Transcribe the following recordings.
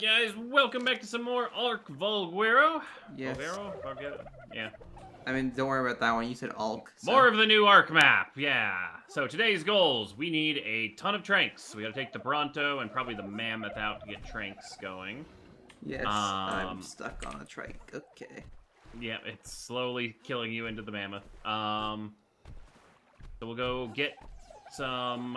Alright guys, welcome back to some more Ark Valguero. Yes. Valguero? Yeah. I mean, don't worry about that one, you said Alk. So. More of the new Ark map, yeah. So today's goals, we need a ton of Tranks. We gotta take the Bronto and probably the Mammoth out to get Tranks going. Yes, I'm stuck on a Trank, okay. Yeah, it's slowly killing you into the Mammoth. So we'll go get some,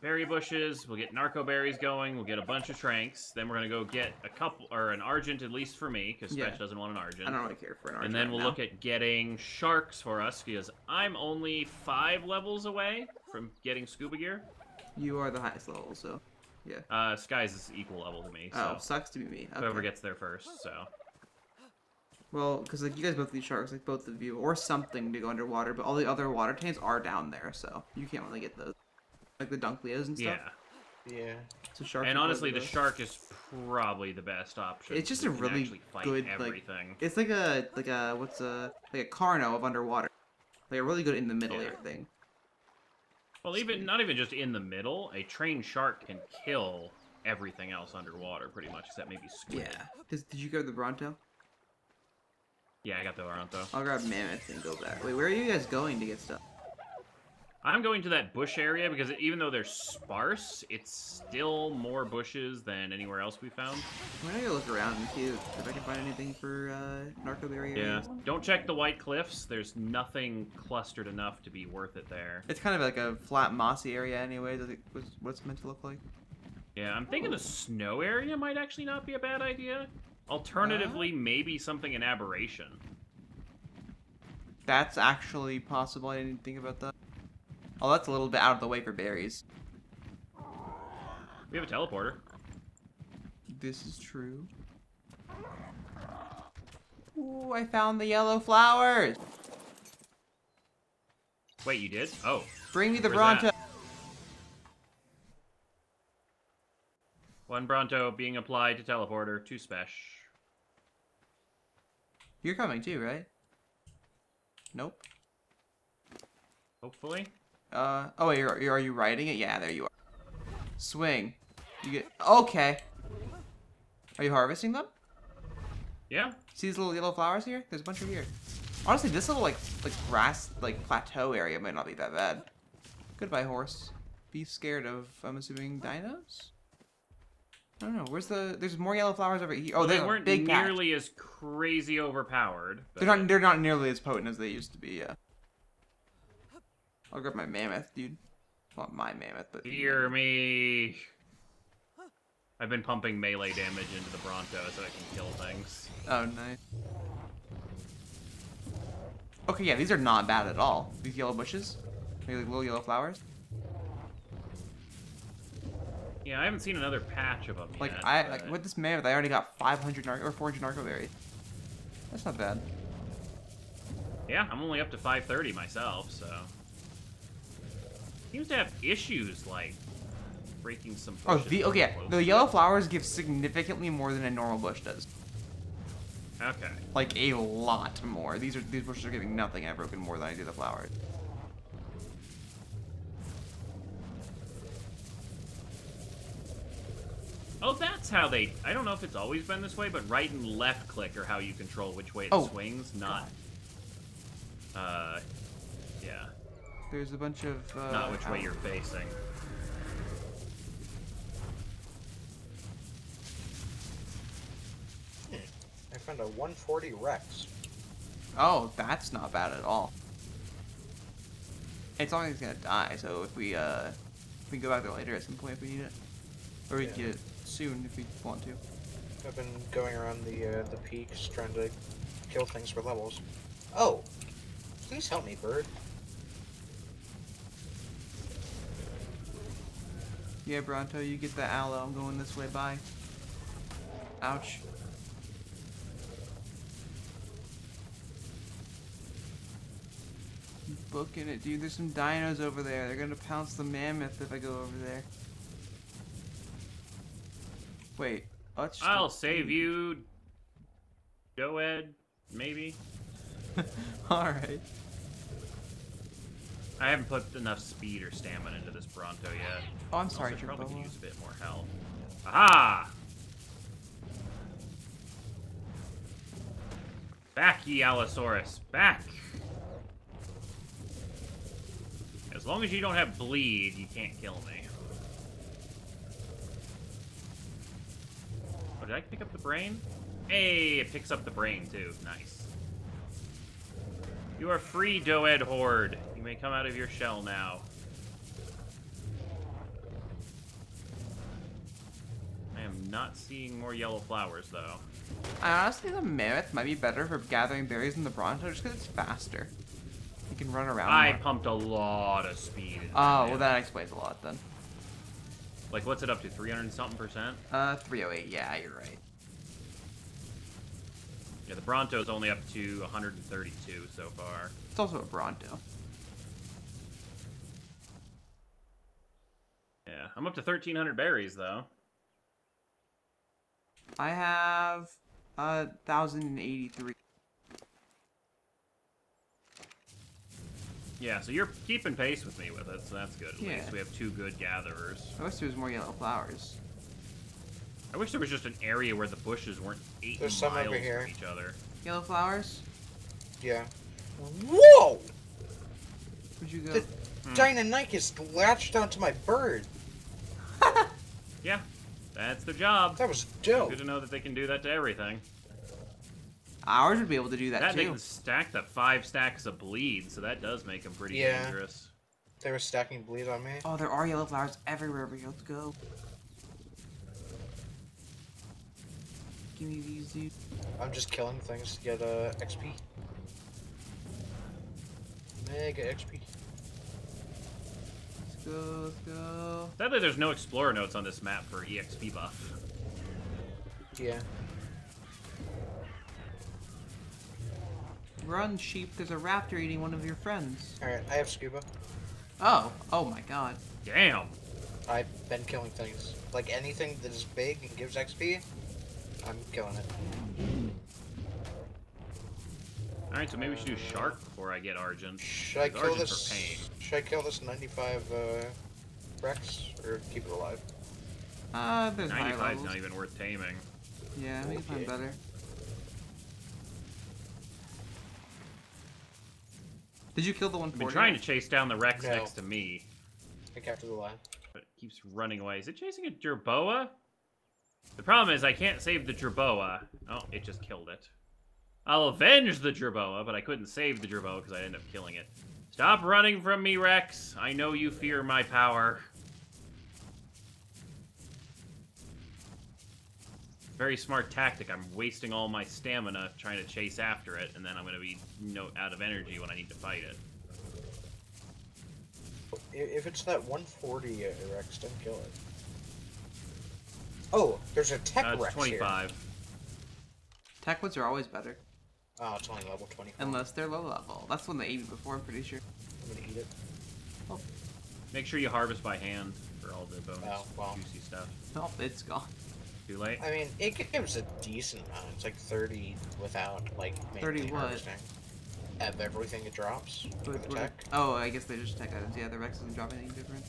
berry bushes, we'll get narco berries going, we'll get a bunch of Tranks, then we're gonna go get a couple, or an Argent at least for me, because Spresh doesn't want an Argent. I don't really care for an Argent. And then we'll look at getting sharks for us, because I'm only 5 levels away from getting scuba gear. You are the highest level, so, yeah. Sky's is equal level to me, so. Oh, sucks to be me. Okay. Whoever gets there first, so. Well, because like you guys both need sharks, like both of you, or something to go underwater, but all the other water tanks are down there, so you can't really get those. Like the Dunkleos and stuff? Yeah. Yeah. So shark and honestly, the shark is probably the best option. It's just a really good, everything. Like, it's like a Carno of underwater. Like a really good in the middle thing. Well, even, not even just in the middle, a trained shark can kill everything else underwater, pretty much, except maybe squid. Yeah. Did you grab the Bronto? Yeah, I got the Bronto. I'll grab Mammoth and go back. Wait, where are you guys going to get stuff? I'm going to that bush area because even though they're sparse, it's still more bushes than anywhere else we found. I'm gonna go look around and see if I can find anything for narco berry areas. Yeah, don't check the white cliffs. There's nothing clustered enough to be worth it there. It's kind of like a flat mossy area anyway. Does it, what's it meant to look like? Yeah, I'm thinking the snow area might actually not be a bad idea. Alternatively, maybe something in Aberration. That's actually possible. I didn't think about that. Oh, that's a little bit out of the way for berries. We have a teleporter. This is true. Ooh, I found the yellow flowers! Wait, you did? Oh. Bring me the Bronto! That? One Bronto being applied to teleporter, 2 Spesh. You're coming too, right? Nope. Hopefully. Oh wait, are you riding it? Yeah, there you are. Swing. You get, okay. Are you harvesting them? Yeah. See these little yellow flowers here? There's a bunch of weird. Honestly, this little like grass, like plateau area might not be that bad. Goodbye, horse. Be scared of, I'm assuming, dinos? I don't know, where's the, there's more yellow flowers over here. Oh, well, they weren't nearly as crazy overpowered. But... They're not nearly as potent as they used to be, yeah. I'll grab my mammoth, dude. Not my mammoth, but... Hear me! I've been pumping melee damage into the Bronto so I can kill things. Oh, nice. Okay, yeah, these are not bad at all. These yellow bushes. Maybe like little yellow flowers. Yeah, I haven't seen another patch of them yet. Like with this mammoth, I already got 500 narco, or 400 narco berries. That's not bad. Yeah, I'm only up to 530 myself, so... Seems to have issues like breaking some bushes. Oh, the yellow flowers give significantly more than a normal bush does. Okay. Like a lot more. These bushes are giving nothing. I've broken more than I do the flowers. Oh, that's how they. I don't know if it's always been this way, but right and left click are how you control which way it swings. Not. Yeah. There's a bunch of, not which way you're facing. I found a 140 Rex. Oh, that's not bad at all. It's always gonna die, so if we go back there later at some point if we need it. Or we can get it soon if we want to. I've been going around the peaks trying to kill things for levels. Oh! Please help me, bird. Yeah, Bronto, you get the aloe. I'm going this way. Bye. Ouch. I'm booking it, dude. There's some dinos over there. They're gonna pounce the mammoth if I go over there. Wait. I'll save you, Doed. Maybe. All right. I haven't put enough speed or stamina into this Bronto yet. Oh, I'm sorry, Jerboa. Probably could use a bit more health. Aha! Back, ye Allosaurus. Back. As long as you don't have bleed, you can't kill me. Oh, did I pick up the brain? Hey, it picks up the brain, too. Nice. You are free, Doed Horde. You may come out of your shell now. I am not seeing more yellow flowers, though. Honestly, the Mammoth might be better for gathering berries in the Bronto, just because it's faster. You can run around more. Pumped a lot of speed. Oh, well, that explains a lot, then. Like, what's it up to? 300-something%? 308. Yeah, you're right. Yeah, the Bronto's only up to 132 so far. It's also a Bronto. Yeah, I'm up to 1,300 berries, though. I have 1,083. Yeah, so you're keeping pace with me with it, so that's good. At least we have two good gatherers. I wish there was more yellow flowers. I wish there was just an area where the bushes weren't 8 miles over here. From each other. Yellow flowers? Yeah. Whoa! Where'd you go? The Deinonychus latched onto my bird. Yeah. That's their job. That was dope. Good to know that they can do that to everything. Ours would be able to do that, too. They can stack the 5 stacks of bleed, so that does make them pretty dangerous. They were stacking bleed on me. Oh, there are yellow flowers everywhere we have to go. Give me these, dude. I'm just killing things to get XP. Mega XP. Let's go. Sadly, there's no explorer notes on this map for EXP buff. Yeah. Run, sheep. There's a raptor eating one of your friends. Alright, I have scuba. Oh. Oh my god. Damn. I've been killing things. Like anything that is big and gives XP, I'm killing it. Alright, so maybe we should do shark before I get Argent. Should I kill this? For pain. Should I kill this 95 Rex or keep it alive? There's 95's not even worth taming. Yeah, we can find better. Did you kill the one? I've been trying to chase down the Rex next to me. I kept it alive, but it keeps running away. Is it chasing a Jerboa? The problem is I can't save the Jerboa. Oh, it just killed it. I'll avenge the Jerboa, but I couldn't save the Jerboa because I ended up killing it. Stop running from me, Rex. I know you fear my power. Very smart tactic. I'm wasting all my stamina trying to chase after it, and then I'm going to be out of energy when I need to fight it. If it's that 140 Rex, don't kill it. Oh, there's a tech Rex 25. Here. Tech ones are always better. Oh, it's only level 25. Unless they're low level. That's when they ate me before, I'm pretty sure. I'm gonna eat it. Oh. Make sure you harvest by hand for all the bonus juicy stuff. Nope, it's gone. Too late? I mean, it gives a decent amount. It's like 30 without, like, 30 harvesting. Of everything it drops. Tech. Oh, I guess they just tech items. Yeah, the Rex doesn't drop anything different.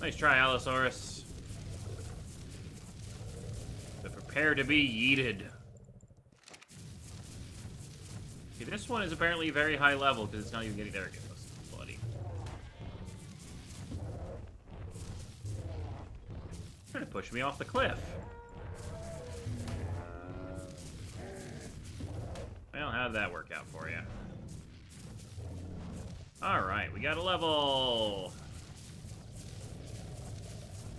Nice try, Allosaurus. So prepare to be yeeted. See, this one is apparently very high level because it's not even getting there again. Bloody. Trying to push me off the cliff. Well, how did that work out for you? All right, we got a level.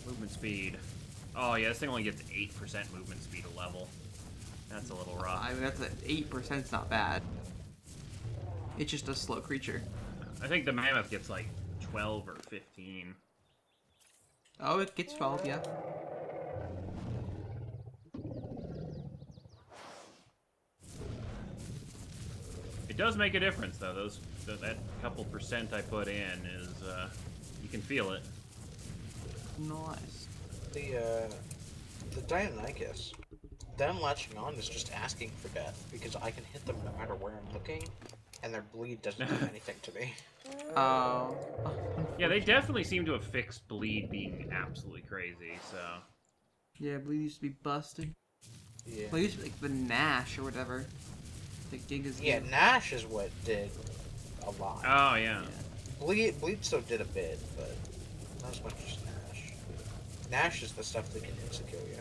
Movement speed. Oh, yeah, this thing only gets 8% movement speed a level. That's a little rough. I mean, that's 8%'s not bad. It's just a slow creature. I think the Mammoth gets, like, 12 or 15. Oh, it gets 12, yeah. It does make a difference, though. That couple % I put in is, you can feel it. Nice. The Deinonychus, them latching on is just asking for death, because I can hit them no matter where I'm looking, and their bleed doesn't do anything to me. Oh. Yeah, they definitely seem to have fixed bleed being absolutely crazy, so. Yeah, bleed used to be busted. Yeah. Well, usually like the Nash or whatever. The Giga's. Yeah, game. Nash is what did a lot. Oh yeah. Bleepso did a bit, but not as much as Nash. Nash is the stuff that can insecure you.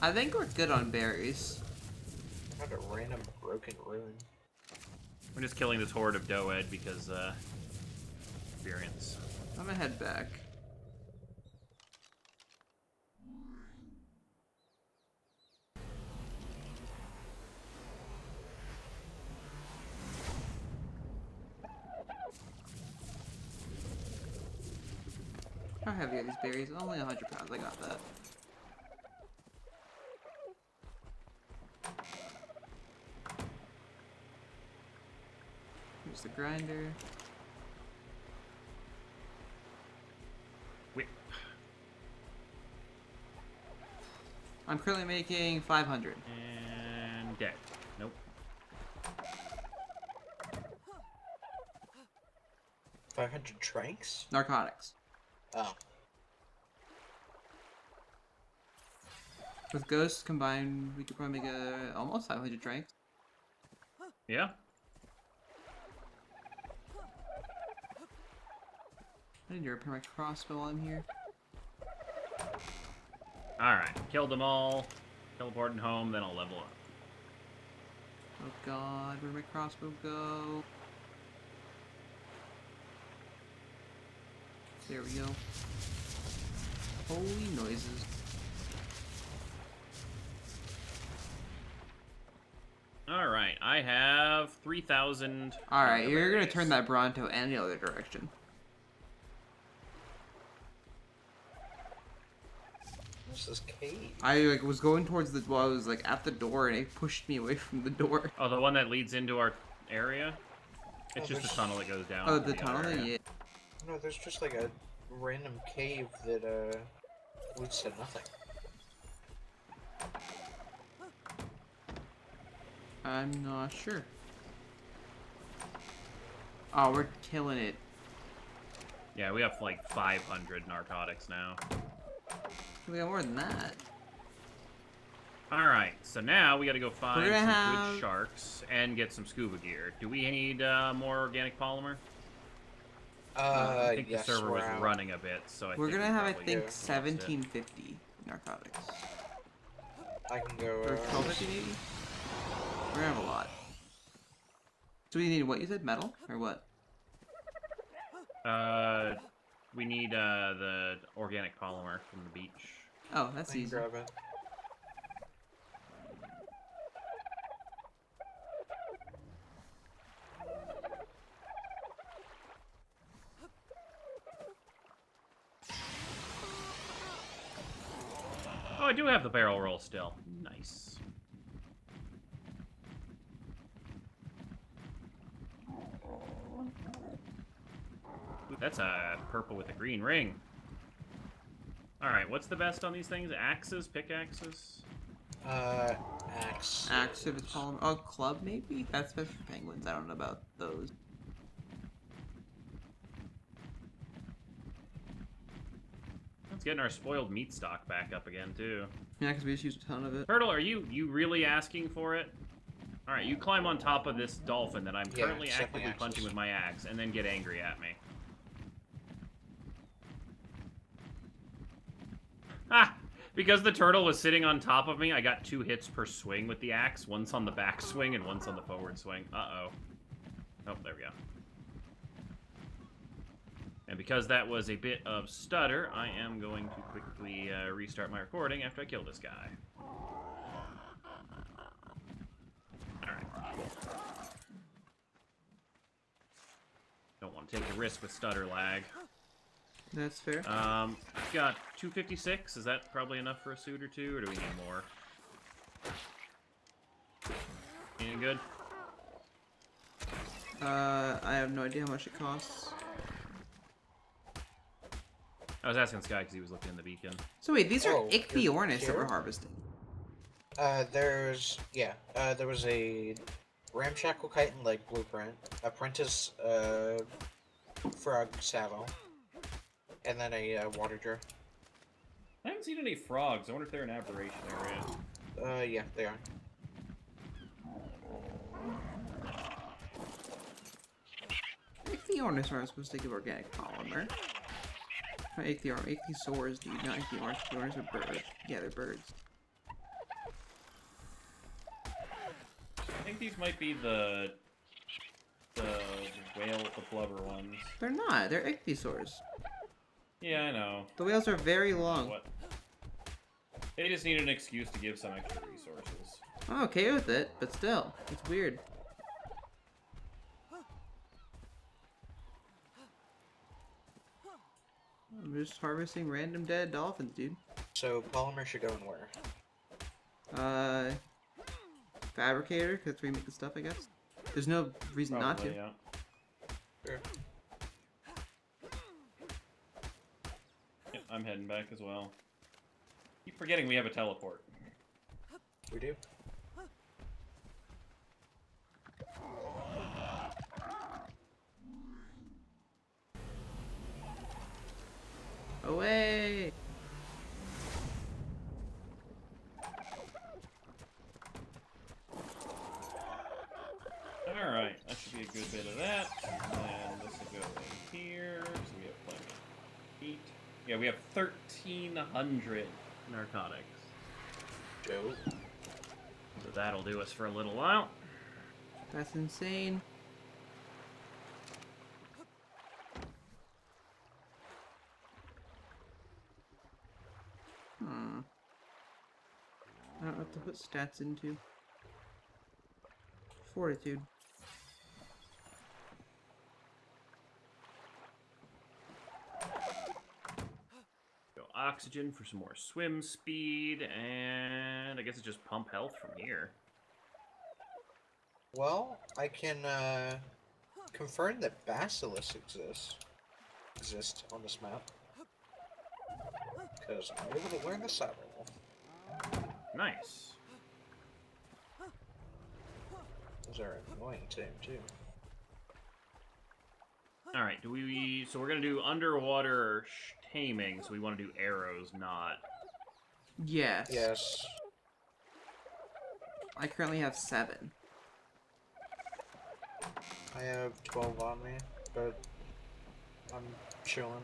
I think we're good on berries. Found a random broken ruin. We're just killing this horde of doed because, experience. I'm gonna head back. How heavy are these berries? Only 100 pounds, I got that. Here's the grinder. Whip. I'm currently making 500. And dead. Nope. $500 tranks? Narcotics. Oh. With ghosts combined, we could probably make almost 500 tranks. Yeah. I need to repair my crossbow while I'm here. Alright, killed them all, teleporting home, then I'll level up. Oh god, where'd my crossbow go? There we go. Holy noises. Alright, I have 3,000. Alright, you're gonna turn that Bronto any other direction. This cave. I like was going towards the well, I was like at the door and it pushed me away from the door. Oh, the one that leads into our area? It's just the tunnel that goes down. Oh, the tunnel? Yeah. No, there's just like a random cave that leads to nothing. I'm not sure. Oh, we're killing it. Yeah, we have like 500 narcotics now. We got more than that. Alright, so now we gotta go find some good sharks and get some scuba gear. Do we need more organic polymer? I think yes, the server was running a bit, so I think we're gonna have, I think, 1750 narcotics. I can go, or 1250 maybe? We're gonna have a lot. So we need, what you said, metal? Or what? We need the organic polymer from the beach. Oh, that's easy. Grab it. Oh, I do have the barrel roll still. Nice. That's a purple with a green ring. Alright, what's the best on these things? Axes? Pickaxes? Axe. Axe if it's called. Oh, club maybe? That's best for penguins. I don't know about those. That's getting our spoiled meat stock back up again, too. Yeah, because we just used a ton of it. Turtle, are you really asking for it? Alright, you climb on top of this dolphin that I'm currently actively punching with my axe, and then get angry at me. Ah! Because the turtle was sitting on top of me, I got 2 hits per swing with the axe. Once on the back swing and once on the forward swing. Uh-oh. Oh, there we go. And because that was a bit of stutter, I am going to quickly restart my recording after I kill this guy. Alright. Don't want to take a risk with stutter lag. That's fair. I've got 256. Is that probably enough for a suit or two, or do we need more? Anything good? I have no idea how much it costs. I was asking Sky because he was looking in the beacon. So wait, these are Ichthyornis that we're harvesting. There was a ramshackle chitin-like blueprint, apprentice, frog saddle. And then a water jar. I haven't seen any frogs. I wonder if they're an aberration area. Yeah, they are. Ichthyosaur is supposed to give organic polymer. Ichthyosaurs, dude, not Ichthyosaurs. Ichthyosaurs are birds. Yeah, they're birds. I think these might be the whale with the blubber ones. They're not. They're Ichthyosaurs. Yeah, I know. The whales are very long. What? They just need an excuse to give some extra resources. I'm okay with it, but still, it's weird. I'm just harvesting random dead dolphins, dude. So, polymer should go in where? Fabricator, because that's where you make the stuff, I guess. There's no reason probably not to. Yeah. Sure. Yep, I'm heading back as well. Keep forgetting we have a teleport. We do. Away! Alright, that should be a good bit of that. And this will go in here, so we have plenty of heat. Yeah, we have 1,300 narcotics. Dope. So that'll do us for a little while. That's insane. I don't have to put stats into. Fortitude. Go oxygen for some more swim speed, and I guess it's just pump health from here. Well, I can confirm that basilisks exist on this map. Because I'm able to learn the saddle. Nice. Those are annoying too. Alright, do we... So we're gonna do underwater taming, so we want to do arrows, not... Yes. Yes. I currently have 7. I have 12 on me, but I'm chilling.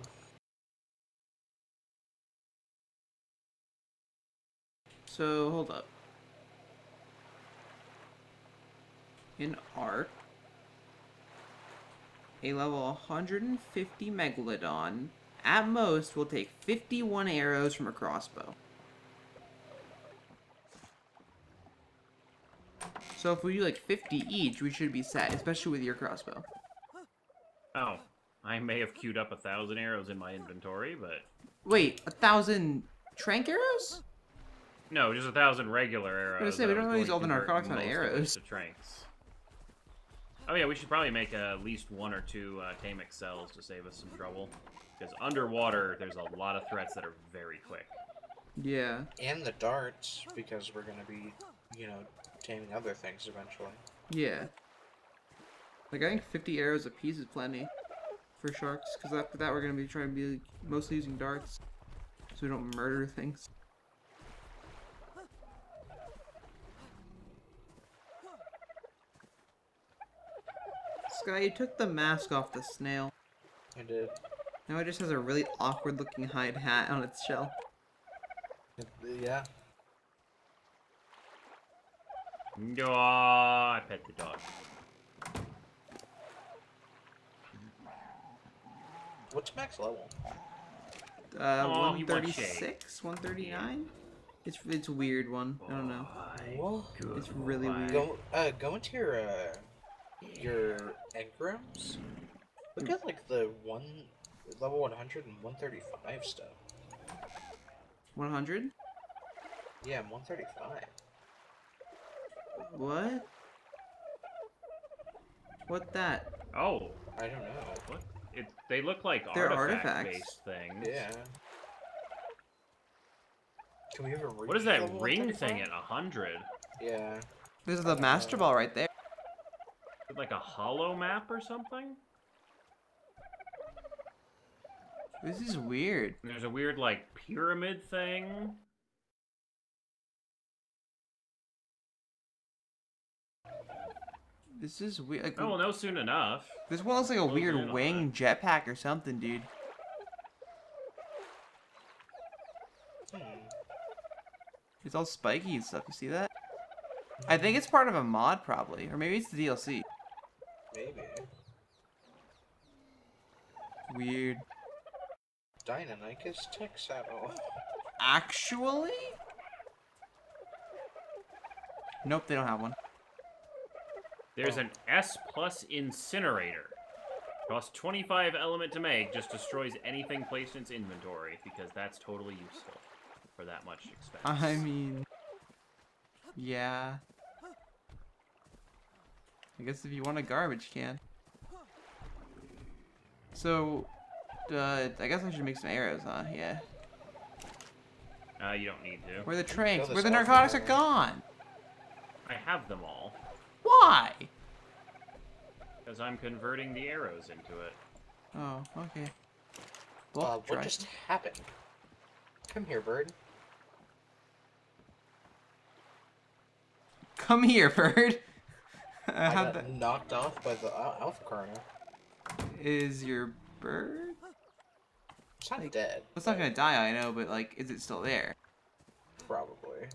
So, hold up. In ARK, a level 150 Megalodon, at most, will take 51 arrows from a crossbow. So if we do like 50 each, we should be set, especially with your crossbow. Oh, I may have queued up 1,000 arrows in my inventory, but... Wait, 1,000 trank arrows? No, just 1,000 regular arrows. I was gonna say, we don't really use all the narcotics on arrows. Oh yeah, we should probably make at least 1 or 2 Tame Excels to save us some trouble. Because underwater, there's a lot of threats that are very quick. Yeah. And the darts, because we're gonna be, you know, taming other things eventually. Yeah. Like, I think 50 arrows apiece is plenty for sharks. Because after that, we're gonna be trying to be mostly using darts, so we don't murder things. Sky, you took the mask off the snail. I did. Now it just has a really awkward looking hide hat on its shell. Yeah. No, I pet the dog. What's max level? 136? 139? It's a weird one. I don't know. Well, it's really weird. Go into your engrams. Look at like the level 100 and 135 stuff. 100? Yeah, 135. What? What that? Oh, I don't know. What? They look like artifact-based things. Yeah. Can we have a ring? What is that ring thing at 100? Yeah. This is the master ball right there. Like a hollow map or something? This is weird. There's a weird, like, pyramid thing. This is weird. Like, oh, we'll know soon enough. This one looks like a weird wing jetpack or something, dude. It's all spiky and stuff. You see that? I think it's part of a mod, probably. Or maybe it's the DLC. Maybe. Weird. Deinonychus tech saddle. Actually? Nope, they don't have one. There's an S+ incinerator. Costs 25 element to make, just destroys anything placed in its inventory, because that's totally useful for that much expense. I mean... yeah. I guess if you want a garbage can. So, I guess I should make some arrows, huh? Yeah. You don't need to. Where the tranks? Where the narcotics are gone? I have them all. Why? Because I'm converting the arrows into it. Oh, okay. What just happened? Come here, bird. Come here, bird. I got knocked off by the alpha carno. Is your bird? It's not dead. It's not gonna die, I know, but like, is it still there? Probably.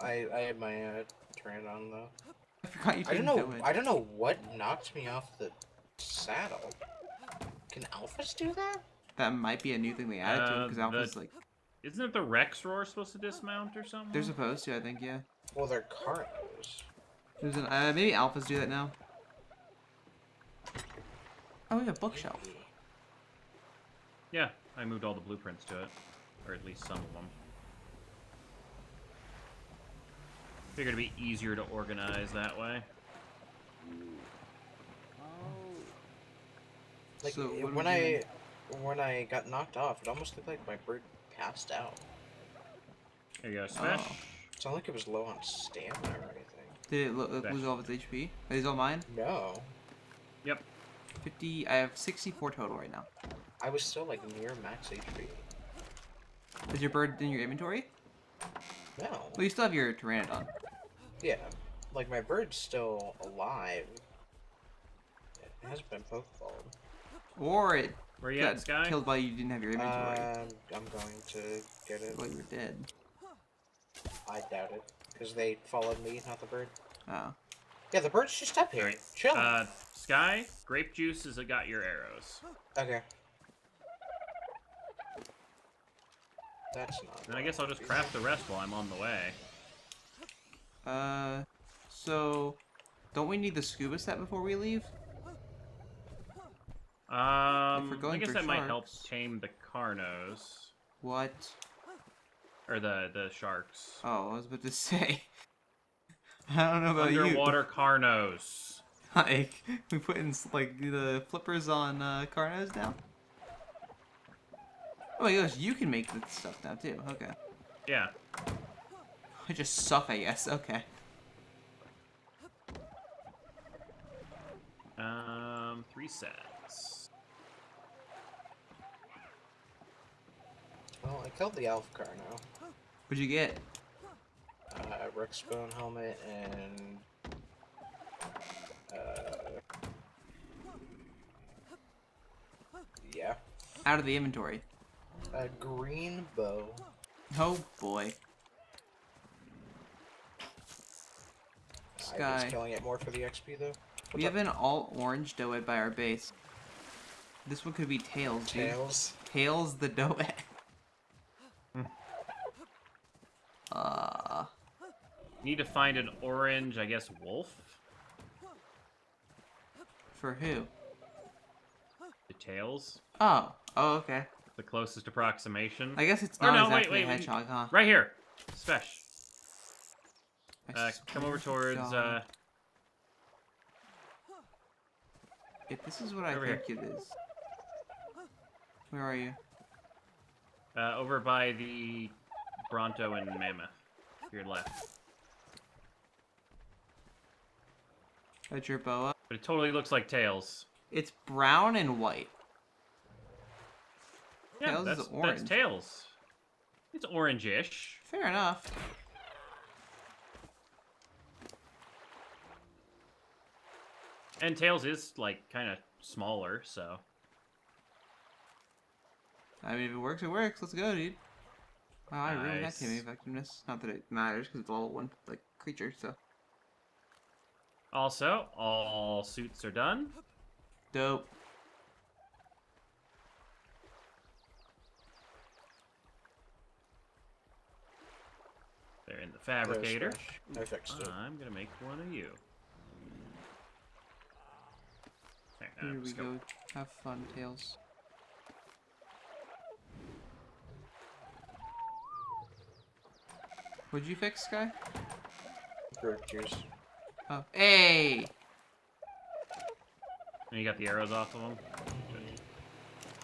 I had my pteranodon though. I forgot you didn't do it. I don't know what knocked me off the saddle. Can alphas do that? That might be a new thing they added to it, because alphas like. Isn't it the Rex Roar supposed to dismount or something? They're supposed to, I think, yeah. Well, they're carnos. There's an maybe alphas do that now. Oh, yeah, bookshelf. Yeah, I moved all the blueprints to it, or at least some of them. Figured it'd be easier to organize that way. Like so when I got knocked off, it almost looked like my bird passed out. There you go, Smash. Oh. It's not like it was low on stamina or anything. Did it lose all of its HP? Are these all mine? No. Yep. 50. I have 64 total right now. I was still like near max HP. Is your bird in your inventory? No. Well, you still have your pteranodon. Yeah, like my bird's still alive. It has been pokeballed. Or it where you got Sky? Killed by you didn't have your inventory. I'm going to get it. Well, you're dead. I doubt it, because they followed me, not the bird. Oh. Yeah, the bird's just up here. Right. Chill. Sky, grape juice has got your arrows. Okay. That's not. Then I guess I'll just craft the rest while I'm on the way. So, don't we need the scuba set before we leave? I guess that might help tame the carnos. What? Or the sharks. Oh, I was about to say. I don't know about you. Underwater carnos. Like, we putting like the flippers on carnos now. Oh my gosh, you can make this stuff now too. Okay. Yeah. I just suck, I guess. Okay. Three sets. Well, I killed the elf car now. What'd you get? Rex bone helmet and yeah. Out of the inventory. A green bow. Oh boy. Sky. I was killing it more for the XP though. We have an all orange doed by our base. This one could be Tails, dude. Tails. Tails the doed. Need to find an orange, I guess, wolf. For who? The Tails. Oh. Oh, okay. The closest approximation. I guess it's not exactly a hedgehog, huh? Right here. Spesh. Come over towards... If this is what I think it is. Where are you? Over by the Bronto and Mammoth. To your left. A Jerboa. But it totally looks like Tails. It's brown and white. Yeah, Tails is orange. That's Tails. It's orange-ish. Fair enough. And Tails is, like, kind of smaller, so... I mean, if it works, it works. Let's go, dude. Wow, I ruined that team effectiveness. Not that it matters, because it's all one, like, creature, so... Also, all suits are done. Dope. They're in the fabricator. No effects. I'm going to make one of you. There, here we go. Have fun, Tails. Would you fix, Sky? Cheers. Oh, hey! And you got the arrows off of them.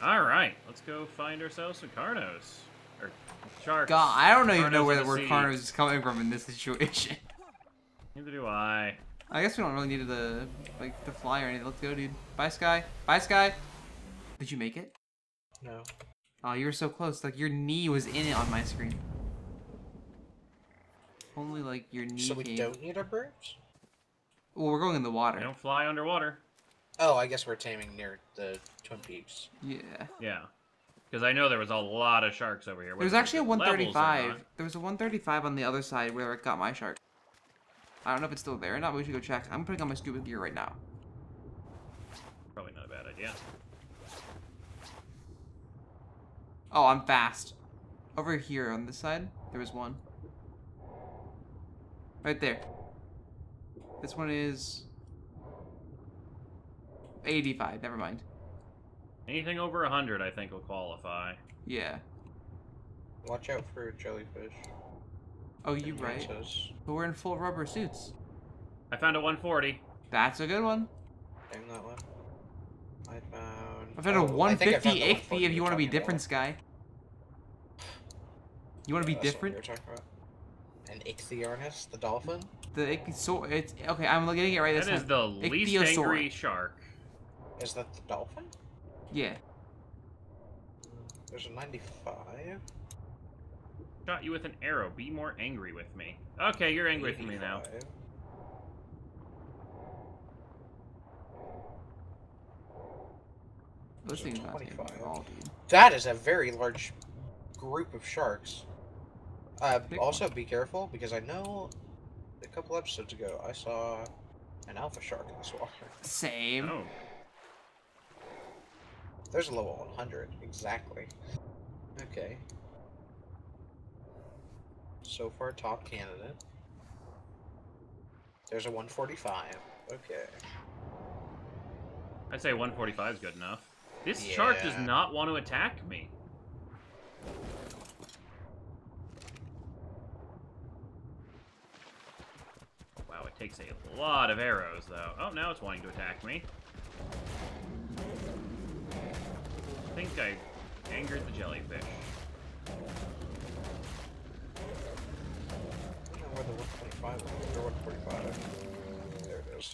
All right, let's go find ourselves some Carnos. Or sharks. God, I don't even know where the word Carnos is coming from in this situation. Neither do I. I guess we don't really need the like to fly or anything. Let's go, dude. Bye, Sky. Bye, Sky. Did you make it? No. Oh, you were so close. Like your knee was in it on my screen. Only like your knee. So we don't need our birds. Well, we're going in the water. They don't fly underwater. Oh, I guess we're taming near the Twin Peaks. Yeah. Yeah. Because I know there was a lot of sharks over here. There was actually a 135. There was a 135 on the other side where it got my shark. I don't know if it's still there or not, but we should go check. I'm putting on my scuba gear right now. Probably not a bad idea. Oh, I'm fast. Over here on this side, there was one. Right there. This one is... 85, never mind. Anything over 100, I think, will qualify. Yeah. Watch out for jellyfish. Oh, you right. But we're in full rubber suits. I found a 140. That's a good one. Dang that one. I found a 150 Ichthyosaur if you want to be different, Sky. You want to be different? What you're talking about. An Ichthyornis, the dolphin? The Ichthyosaur, it's... Okay, I'm getting it right this time. That is the least angry shark. Is that the dolphin? Yeah. There's a 95. Shot you with an arrow. Be more angry with me. Okay, you're angry 85. With me now. Those things are 25. All, dude. That is a very large group of sharks. Also, be careful, because I know a couple episodes ago I saw an alpha shark in this water. Same. Oh. There's a level 100, exactly. Okay. So far, top candidate. There's a 145. Okay. I'd say 145 is good enough. This shark does not want to attack me. Wow, it takes a lot of arrows, though. Oh, now it's wanting to attack me. I think I angered the jellyfish. Where the 125 is. 145. There it is.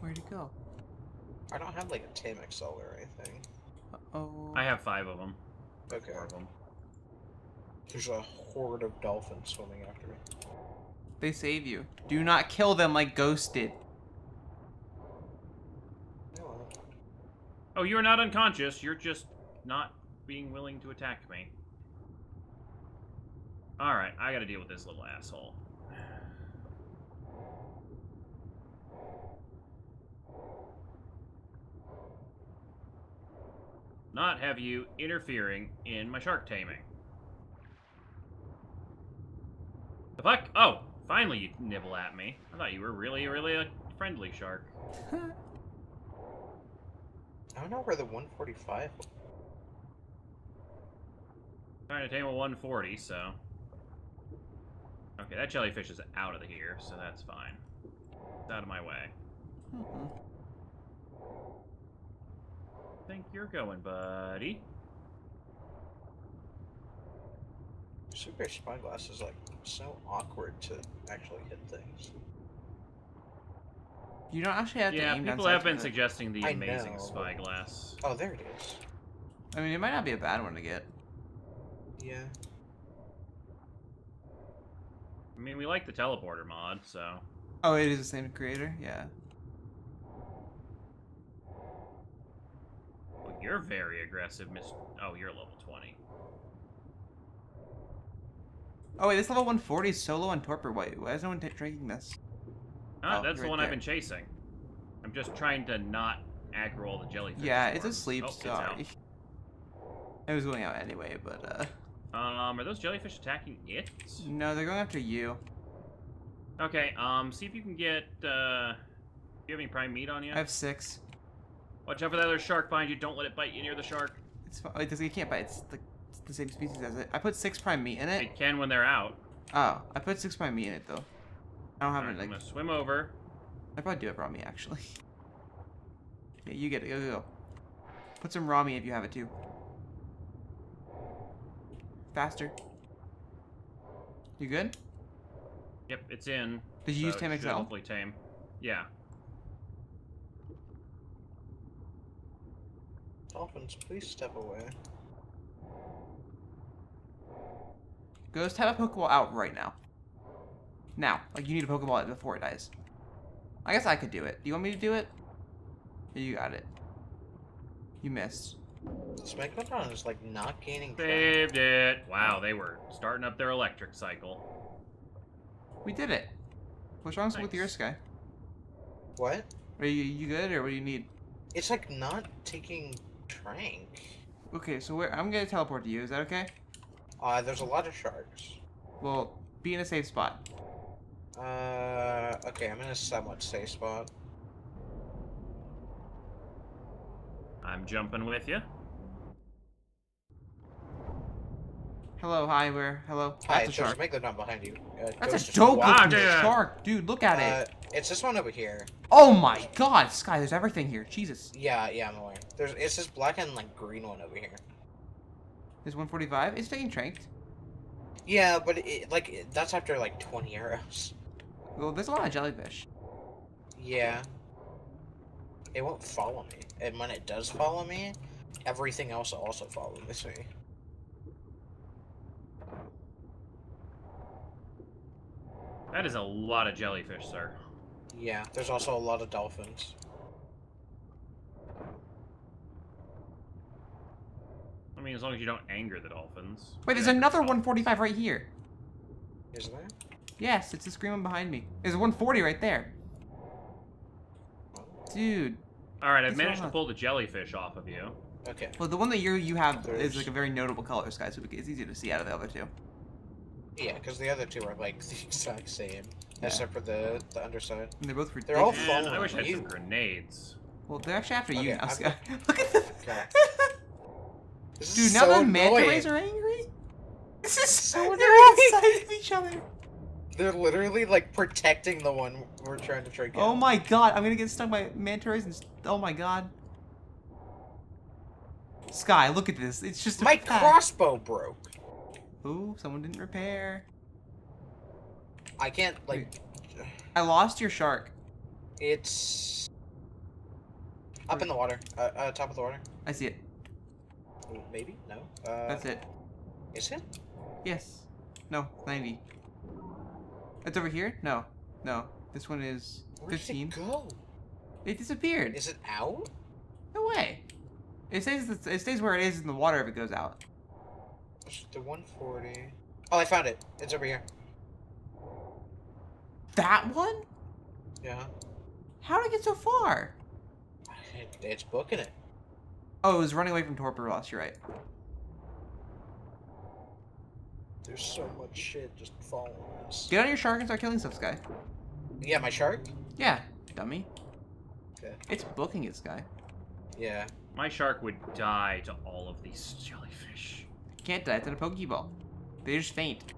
Where'd it go? I don't have like a Tame XL or anything. Uh-oh. I have 5 of them. Okay. 4 of them. There's a horde of dolphins swimming after me. They save you. Do not kill them like Ghost did. Oh, you are not unconscious. You're just not being willing to attack me. All right, I gotta deal with this little asshole. Not have you interfering in my shark taming. The fuck? Oh, finally you nibble at me. I thought you were really, really a friendly shark. I don't know where the 145 was. Trying to tame a 140, so... Okay, that jellyfish is out of here, so that's fine. It's out of my way. Mm-hmm. I think you're going, buddy. Super Spyglass is like so awkward to actually hit things. You don't actually have to aim. Yeah, people have been suggesting the amazing Spyglass. Oh, there it is. I mean, it might not be a bad one to get. Yeah. I mean, we like the teleporter mod, so... Oh, it is the same creator? Yeah. Well, you're very aggressive, Mr. Oh, you're level 20. Oh, wait, this level 140 is solo on Torpor White. Why is no one drinking this? Oh, that's the one I've been chasing. I'm just trying to not aggro all the jellyfish. Yeah, it's asleep, sorry. It was going out anyway, but... are those jellyfish attacking it? No, they're going after you. Okay, see if you can get, do you have any prime meat on you? I have 6. Watch out for that other shark behind you. Don't let it bite you near the shark. It can't bite. It's the same species as it. I put 6 prime meat in it. It can when they're out. Oh, I put 6 prime meat in it, though. I don't have any, like... I'm gonna swim over. I probably do have raw meat, actually. Yeah, you get it. Go, go, go. Put some raw meat if you have it, too. Faster. You good? Yep, it's in. Did you use Tame XL? Hopefully tame. Yeah. Dolphins, please step away. Ghost, have a Pokeball out right now. Now. Like, you need a Pokeball out before it dies. I guess I could do it. Do you want me to do it? You got it. You missed. This Megalodon is like not gaining. Saved it. Wow, they were starting up their electric cycle. We did it. What's wrong with your Sky? What? Are you good or what do you need? It's like not taking trank. Okay, so I'm gonna teleport to you. Is that okay? There's a lot of sharks. Well, be in a safe spot. Okay, I'm in a somewhat safe spot. I'm jumping with you. Hello, hi, hello. Hi, it's just Megalodon behind you. That's a dope looking shark, dude. Look at it. It's this one over here. Oh my God, Sky, there's everything here. Jesus. Yeah, yeah, I'm aware. It's this black and like green one over here. There's 145. It's taking tranked. Yeah, but that's after like 20 arrows. Well, there's a lot of jellyfish. Yeah. It won't follow me, and when it does follow me, everything else also follows me. That is a lot of jellyfish, sir. Yeah, there's also a lot of dolphins. I mean, as long as you don't anger the dolphins. Wait, there's another 145 right here. Is there? Yes, it's the screaming behind me. There's 140 right there. Dude. Alright, I've managed to pull the jellyfish off of you. Okay. Well, the one that you have is like a very notable color, Sky, so it's easy to see out of the other two. Yeah, because the other two are like the exact same, except for the underside. And they're both ridiculous. They're all falling. I wish I had some grenades. Well, they're actually after you now, Sky. Look at this. Dude, now the manta rays are angry? This is so annoying. They're outside of each other. They're literally like protecting the one we're trying to trick out. Oh my God, I'm gonna get stung by manta rays and oh my God. Sky, look at this. It's just my crossbow broke. Ooh, someone didn't repair. I can't like. Wait. I lost your shark. It's up in the water. Top of the water. I see it. Maybe no. That's it. Is it? Yes. No. 90. It's over here? No. No. This one is 15. Where did it go? It disappeared. Is it out? No way. It stays where it is in the water if it goes out. It's the 140. Oh, I found it. It's over here. That one? Yeah. How did it get so far? It's booking it. Oh, it was running away from Torpor. You're right. There's so much shit just following us. Get on your shark and start killing stuff, Sky. Yeah, my shark? Yeah, dummy. Okay. It's booking it, Sky. Yeah. My shark would die to all of these jellyfish. Can't die to the Pokeball. They just faint.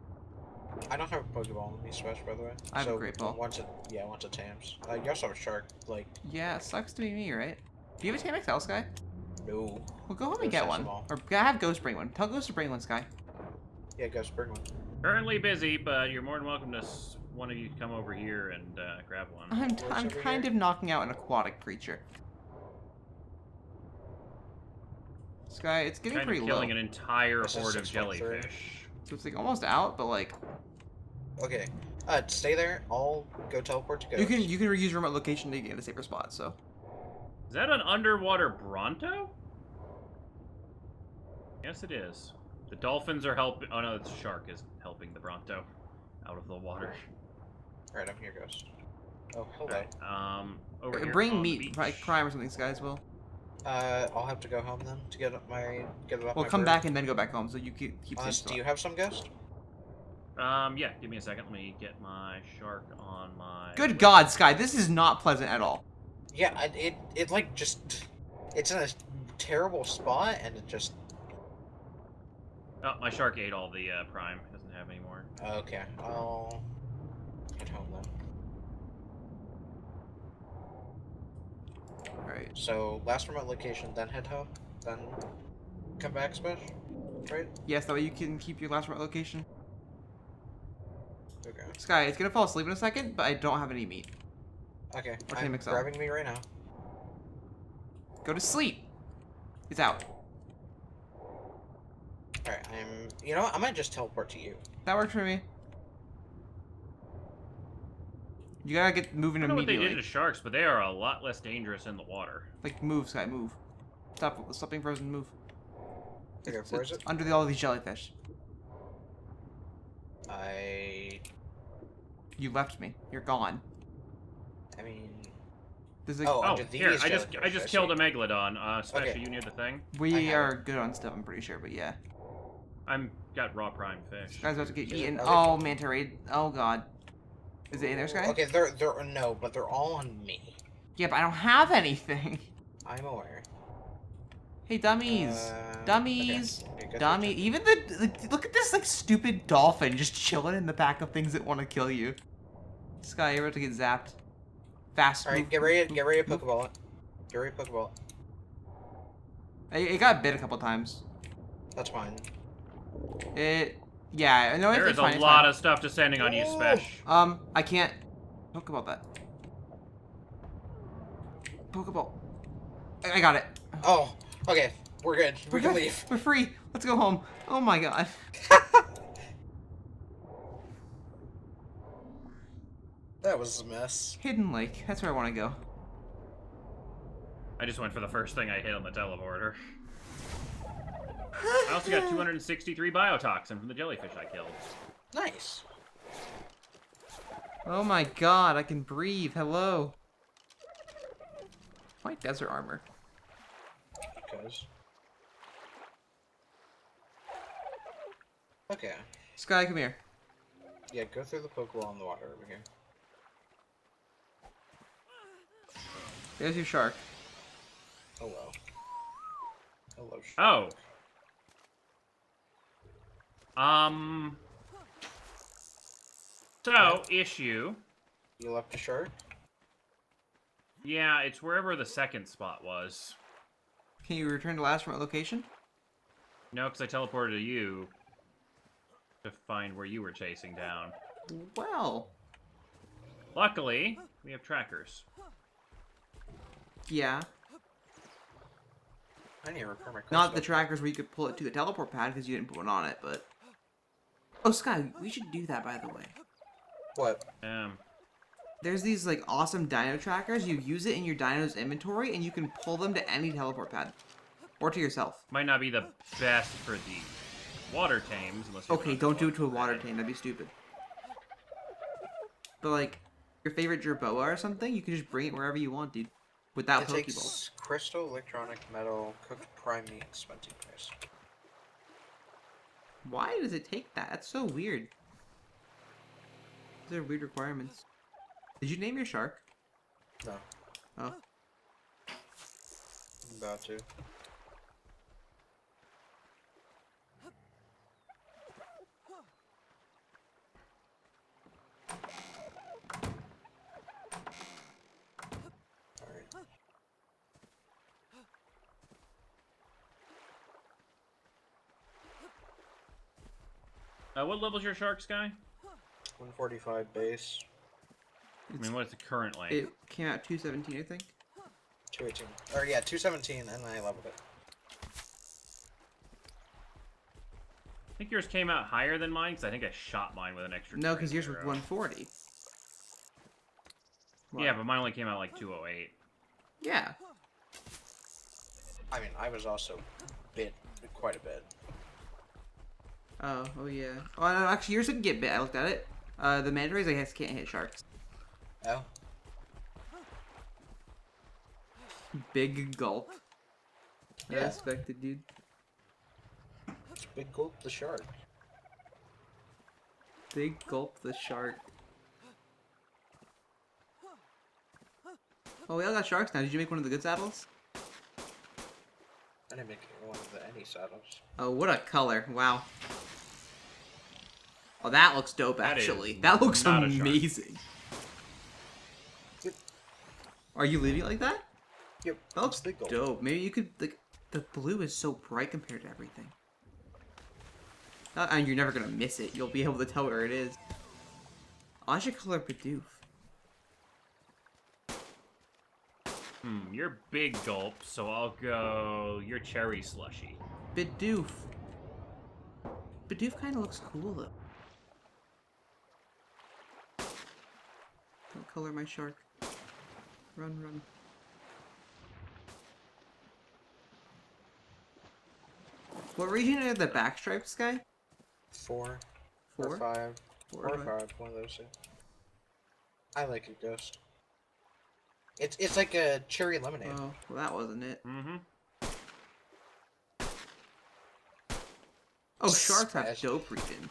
I don't have a Pokeball in me, Spresh, by the way. I have a great ball. Once it tames. You also have a shark, like... Yeah, it sucks to be me, right? Do you have a Tame XL, Sky? No. Well, go home and get one. Or have Ghost bring one. Tell Ghost to bring one, Sky. Yeah, guys, bring one. Currently busy, but you're more than welcome to one of you come over here and grab one. I'm kind of knocking out an aquatic creature. Sky, it's getting pretty low. Killing an entire horde of jellyfish. So it's like almost out, but like. Okay, stay there. I'll go teleport to go. You can reuse remote location to get a safer spot. So. Is that an underwater Bronto? Yes, it is. The dolphins are helping. Oh no, the shark is helping the Bronto out of the water. All right, I'm here, Ghost. Oh, hello. Right, over here. Bring meat, like prime or something, Sky, as well. I'll have to go home then to get it up. Well, come back and then go back home, so you keep. Do you have some, Ghost? Yeah. Give me a second. Let me get my shark on my. Good God, Sky! This is not pleasant at all. Yeah, it like just it's in a terrible spot, and it just. Oh, my shark ate all the prime. It doesn't have any more. Okay, I'll head home then. Alright. So, last remote location, then head home, then come back, Smash, right? Yes, that way you can keep your last remote location. Okay. Sky, it's gonna fall asleep in a second, but I don't have any meat. Okay, I'm grabbing meat right now. Go to sleep! It's out. Alright, you know what? I might just teleport to you. That works for me. You gotta get moving immediately. I don't know what they did to sharks, but they are a lot less dangerous in the water. Like, move, Sky, move. Stop being frozen, move. Okay, where is it? Under all these jellyfish. You left me. You're gone. I mean... Like... Oh, under these here, I just killed a Megalodon. Speshel, okay. You near the thing? We are good on stuff, I'm pretty sure, but yeah. I'm got raw prime fish. Sky's about to get eaten. Oh, manta raid. Oh, God. Is it in there, Sky? Okay, no, but they're all on me. Yeah, but I don't have anything. I'm aware. Hey, dummies. Dummies. Okay. Okay, dummy. Even the... Look at this, like, stupid dolphin just chilling in the back of things that want to kill you. Sky, you're about to get zapped. Fast. Alright, get ready to Pokeball it. Get ready to Pokeball it. It got bit a couple times. That's fine. Yeah, no, there's a lot of stuff descending on you, Spesh. I can't Pokeball that. Pokeball. I got it. Oh, okay. We're good. We can leave. We're free. Let's go home. Oh my God. That was a mess. Hidden Lake. That's where I want to go. I just went for the first thing I hit on the teleporter. I also got 263 biotoxin from the jellyfish I killed. Nice. Oh my God, I can breathe. Hello. Why desert armor? Because. Okay. Sky, come here. Yeah, go through the Pokeball in the water over here. There's your shark. Hello. Hello, shark. Oh. So, issue. You left the shark? Yeah, it's wherever the second spot was. Can you return to last remote location? No, because I teleported to you to find where you were chasing down. Well. Luckily, we have trackers. Yeah. I need to repair my Not the trackers where you could pull it to the teleport pad because you didn't put one on it, but... Oh, Sky, we should do that, by the way. What? There's these, like, awesome dino trackers. You use it in your dino's inventory, and you can pull them to any teleport pad. Or to yourself. Might not be the best for the water tames, unless you Okay, don't do it to a water tame. That'd be stupid. But, like, your favorite Jerboa or something, you can just bring it wherever you want, dude. Without Pokeballs. It takes crystal, electronic, metal, cooked prime meat, smelting price. Why does it take that? That's so weird. Those are weird requirements. Did you name your shark? No. Oh. I'm about to. What level's your shark, Sky? 145 base. I mean, what is the current length? It came out 217, I think. 218. Or yeah, 217, and I leveled it. I think yours came out higher than mine, because I think I shot mine with an extra... No, because yours was 140. Wow. Yeah, but mine only came out like 208. Yeah. I mean, I was also bit quite a bit. Oh yeah. Oh, no, actually, yours didn't get bit. I looked at it. The manta rays, I guess, can't hit sharks. Oh. Big gulp. Yeah. I expected, dude. It's big gulp the shark. Big gulp the shark. Oh, we all got sharks now. Did you make one of the good saddles? I didn't make one of any saddles. Oh, what a color. Wow. Oh, that looks dope, actually. That looks amazing. Yep. Are you leaving it like that? Yep. That looks dope. Maybe you could... like, the blue is so bright compared to everything. And you're never going to miss it. You'll be able to tell where it is. I should color Bidoof. You're big gulp, so I'll go... You're cherry slushy. Bidoof. Bidoof kind of looks cool, though. Don't color my shark. Run, run. What region are the back stripes, Guy? Four or five. One of those two. I like it, Ghost. It's like a cherry lemonade. Oh, well, that wasn't it. Mm-hmm. Oh, sharks have dope region.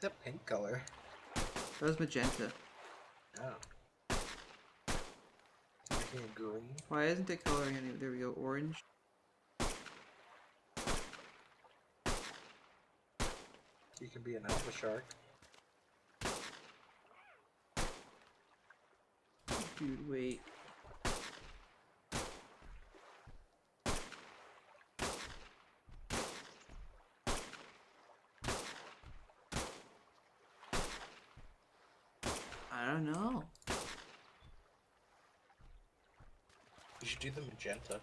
The pink color. That was magenta. Oh. Green. Why isn't it coloring any? There we go. Orange. You can be an alpha shark. Dude, wait. I don't know. You should do the magenta.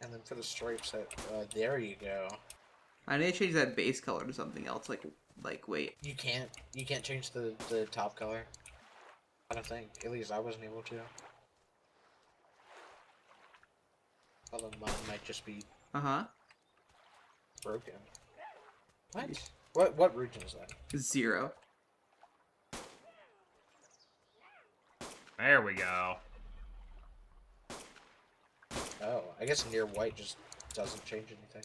And then for the stripes, there you go. I need to change that base color to something else. Like wait. You can't change the top color. I don't think. At least I wasn't able to. Although mine might just be. Broken. What? What region is that? 0. There we go. Oh, I guess near white just doesn't change anything.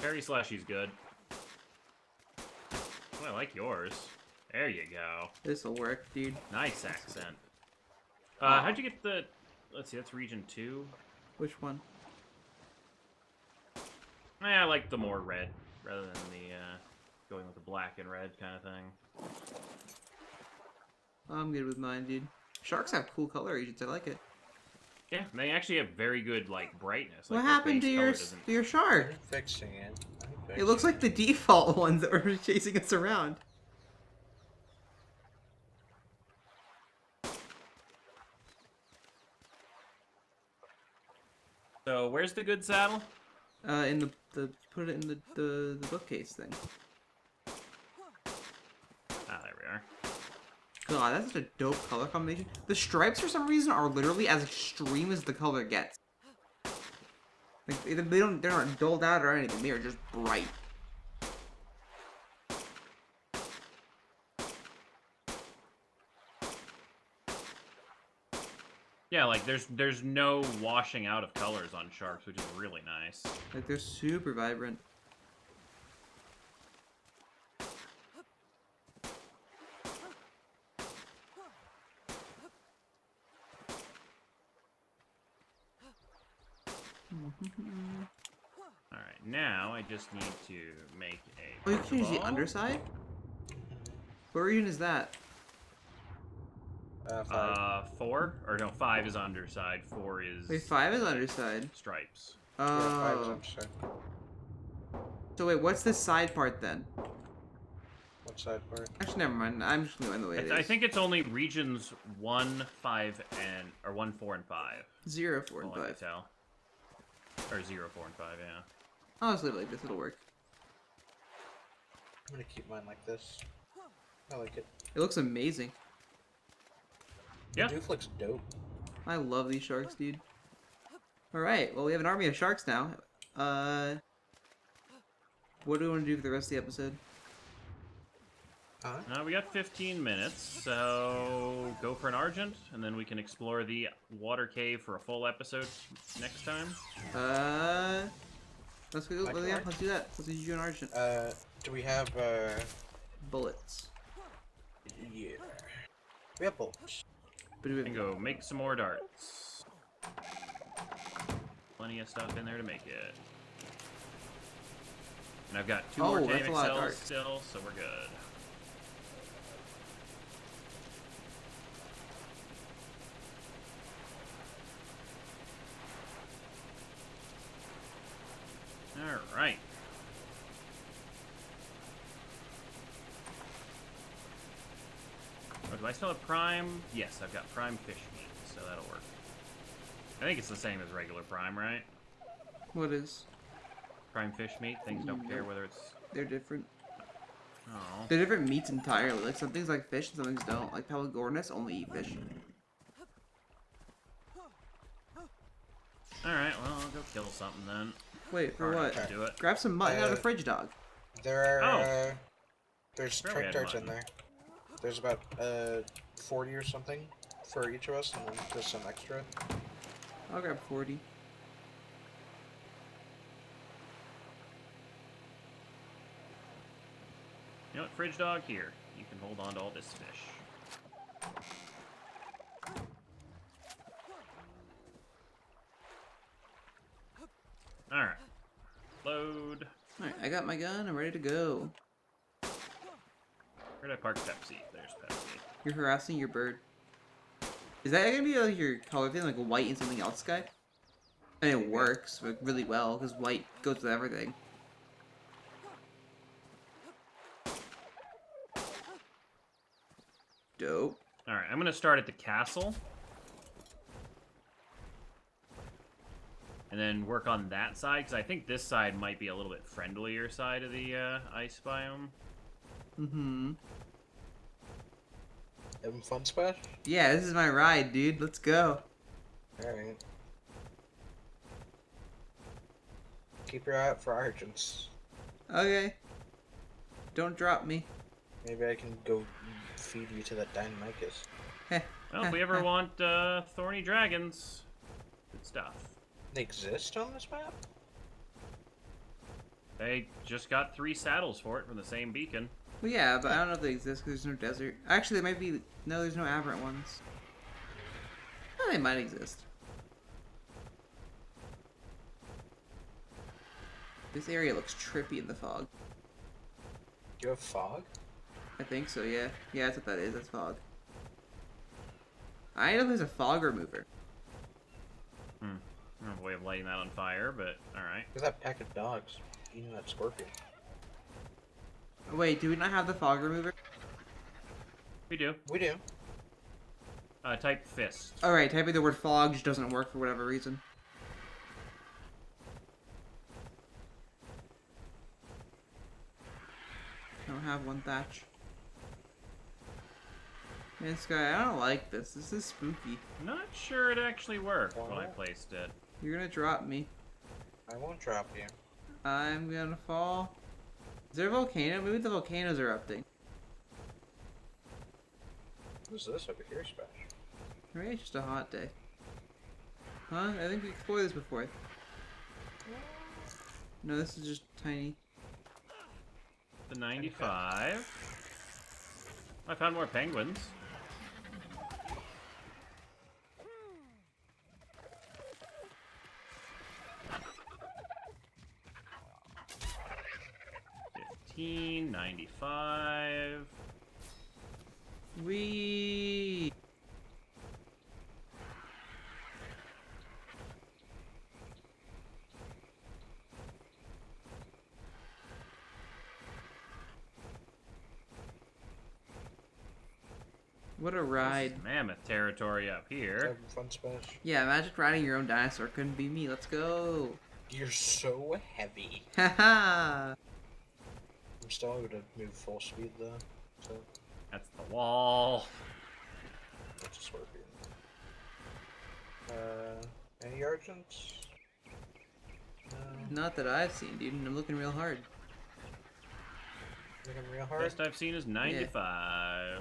Cherry slushy's good. Oh, I like yours. There you go. This'll work, dude. Nice accent. How'd you get the... Let's see, that's region 2. Which one? I like the more red, rather than the, going with the black and red kind of thing. I'm good with mine, dude. Sharks have cool color agents. I like it. Yeah, and they actually have very good, like, brightness. Like, what happened to your shark? I'm fixing it. It looks like the default ones that were chasing us around. So, where's the good saddle? In the put it in the bookcase thing. God, that's such a dope color combination. The stripes, for some reason, are literally as extreme as the color gets. Like, they don't—they're not dulled out or anything. They are just bright. Yeah, like there's no washing out of colors on sharks, which is really nice. Like they're super vibrant. Alright, now I just need to make a... Oh, you can use the underside? What region is that? 5. 5 is underside, 4 is... Wait, 5 is underside? Stripes. Oh. Yeah, 5 is underside. So wait, what's this side part then? What side part? Actually, never mind. I'm just going the way it is. I think it's only regions 1, 5, and... Or 1, 4, and 5. 0, 4, and 5. I can tell. Or 0, 4, and 5, yeah. I'll just leave it like this. It'll work. I'm gonna keep mine like this. I like it. It looks amazing. Yeah. The doof looks dope. I love these sharks, dude. Alright, well, we have an army of sharks now. What do we want to do for the rest of the episode? We got 15 minutes, so go for an Argent, and then we can explore the water cave for a full episode next time. Let's go. Yeah, let's do that. Let's do an Argent. Do we have bullets? Yeah. We have bullets. We can go make some more darts. Plenty of stuff in there to make it. And I've got 2 more Tame XLs still, so we're good. Alright. Oh, do I still have prime? Yes, I've got prime fish meat, so that'll work. I think it's the same as regular prime, right? What is? Prime fish meat? Things don't care whether it's... They're different. Oh. They're different meats entirely. Like, some things like fish and some things don't. Like, Pelagornis only eat fish. Alright, well, I'll go kill something then. Wait, for what? Do it. Grab some mutton out of the fridge, dog. There are, there's trick darts in there. There's about, 40 or something for each of us, and then there's some extra. I'll grab 40. You know what, fridge dog, here. You can hold on to all this fish. Alright. Load. Alright, I got my gun. I'm ready to go. Where'd I park Pepsi? There's Pepsi. You're harassing your bird. Is that gonna be like your color thing? Like white and something else, Sky? I mean, it works like, really well, because white goes with everything. Dope. Alright, I'm gonna start at the castle. And then work on that side, because I think this side might be a little bit friendlier side of the ice biome. Mm-hmm. Having fun, Splash? Yeah, this is my ride, dude. Let's go. Alright. Keep your eye out for Argents. Okay. Don't drop me. Maybe I can go feed you to that Deinonychus. Well, if we ever want thorny dragons, good stuff. They exist on this map? They just got 3 saddles for it from the same beacon. Well, yeah, but I don't know if they exist because there's no desert. Actually, there might be... No, there's no aberrant ones. Well, they might exist. This area looks trippy in the fog. Do you have fog? I think so, yeah. Yeah, that's what that is. That's fog. I know there's a fog remover. Hmm. I don't have a way of lighting that on fire, but alright. Look at that pack of dogs eating that scorpion. Wait, do we not have the fog remover? We do. We do. Type fist. Alright, typing the word fog just doesn't work for whatever reason. I don't have one thatch. Man, Sky, I don't like this. This is spooky. Not sure it actually worked when I placed it. You're gonna drop me. I won't drop you. I'm gonna fall. Is there a volcano? Maybe the volcanoes are erupting. What's this over here, Splash? Maybe it's just a hot day. Huh? I think we explored this before. No, this is just tiny. The 95. I found more penguins. 15, 95. Wee. What a ride. Mammoth territory up here. Fun Smash. Yeah, imagine riding your own dinosaur. Couldn't be me. Let's go. You're so heavy. Haha. I'm still able to move full speed though. So. That's the wall. Let's just work here. Any urgents? No. Not that I've seen, dude. I'm looking real hard. Looking real hard? Best I've seen is 95. Yeah.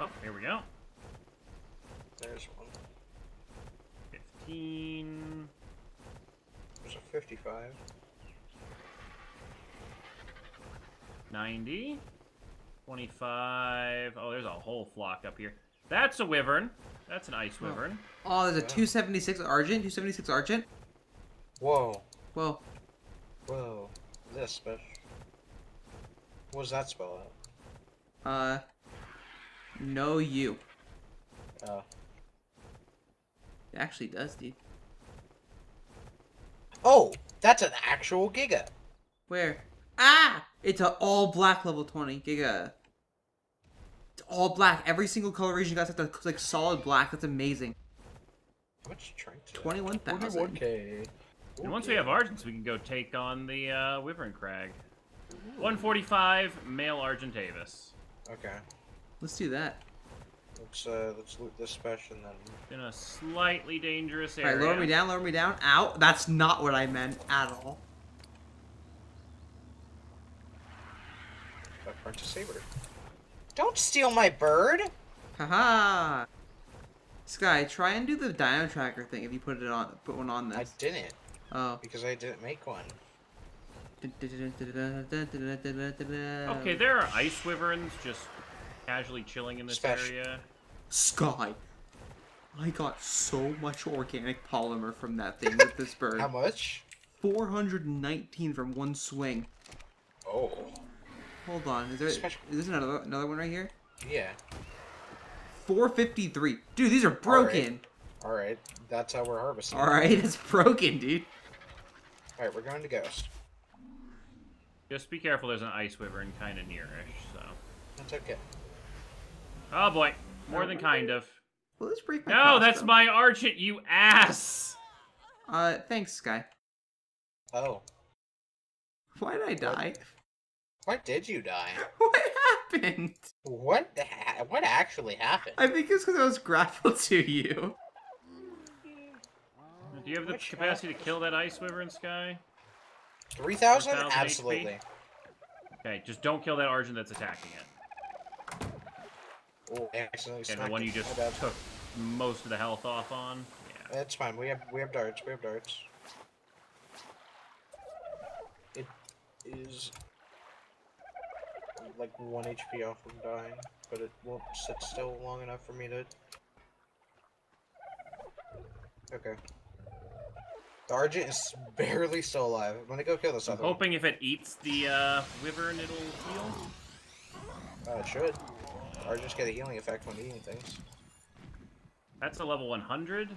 Oh, here we go. There's one. 15. There's a 55. 90. 25. Oh, there's a whole flock up here. That's a wyvern. That's an ice wyvern. Oh, there's a 276 Argent. 276 Argent. Whoa. Whoa. Whoa. This special. What does that spell out? No, you. Oh. It actually does, dude. Oh! That's an actual Giga! Where? Ah! It's an all-black level 20 Giga. It's all black. Every single coloration got like solid black. That's amazing. How much strength? 21,000. 41K. And once we have Argents, we can go take on the Wyvern Crag. 145 male Argentavis. Okay. Let's do that. Let's loot this special and then. In a slightly dangerous area. Alright, lower me down, ow. That's not what I meant at all. That part's a saber. Don't steal my bird! Haha! Sky, try and do the dino tracker thing if you put it on, put one on this. I didn't. Oh. Because I didn't make one. Okay, there are ice wyverns just casually chilling in this area. Sky, I got so much organic polymer from that thing with this bird. How much? 419 from one swing. Oh. Hold on. Is there another one right here? Yeah. 453. Dude, these are broken. All right. All right. That's how we're harvesting. All right. It's broken, dude. All right. We're going to Ghost. Just be careful. There's an ice wyvern kind of nearish, so. That's okay. Oh boy, more than kind of. Well, let's break my crossbow. That's my Argent, you ass! Thanks, Sky. Oh. Why did I die? Why did you die? What happened? What actually happened? I think it's because I was grappled to you. Do you have the capacity to kill that ice wyvern, Sky? 3,000? Absolutely. HP? Okay, just don't kill that Argent that's attacking it. Oh, and the one you just took most of the health off on. Yeah. That's fine. We have darts. We have darts. It is like 1 HP off from dying, but it won't sit still long enough for me to. Okay. The Argent is barely still alive. I'm gonna go kill this other one. Hoping if it eats the wyvern, it'll heal. It should. Or just get a healing effect when eating things. That's a level 100.